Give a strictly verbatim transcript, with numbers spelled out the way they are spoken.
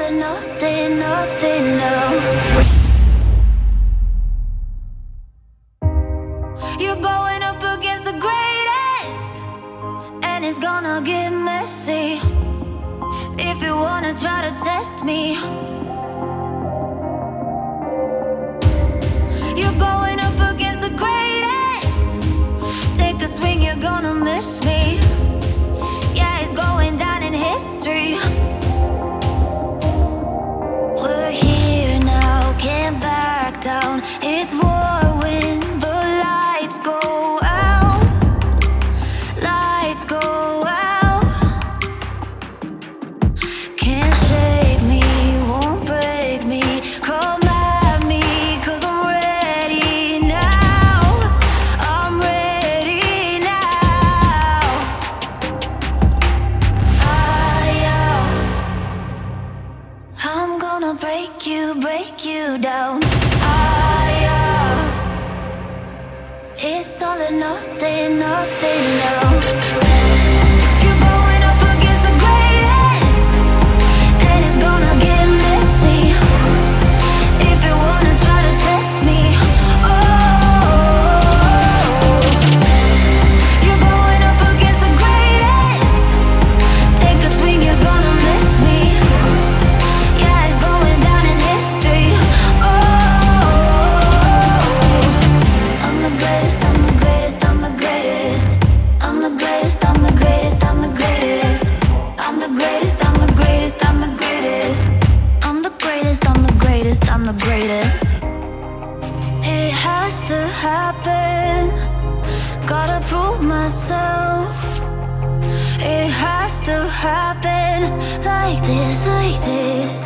calling nothing, nothing, no. You're going up against the greatest, and it's gonna get messy. If you wanna try to test me, you're going up against the greatest. Take a swing, you're gonna miss me. Yeah, it's going down in history. We're here now, can't back down. It's war when the lights go out. Lights go out. Can't shake me, won't break me. Come at me, 'cause I'm ready now. I'm ready now. I, uh, I'm gonna break you, break you down. It's all or nothing, nothing, no. You're going up against the greatest, and it's gonna get messy. If you wanna try to test me, oh. You're going up against the greatest. Take a swing, you're gonna miss me. Yeah, it's going down in history, oh. I'm the greatest. I'm the greatest. It has to happen. Gotta prove myself. It has to happen. Like this, like this.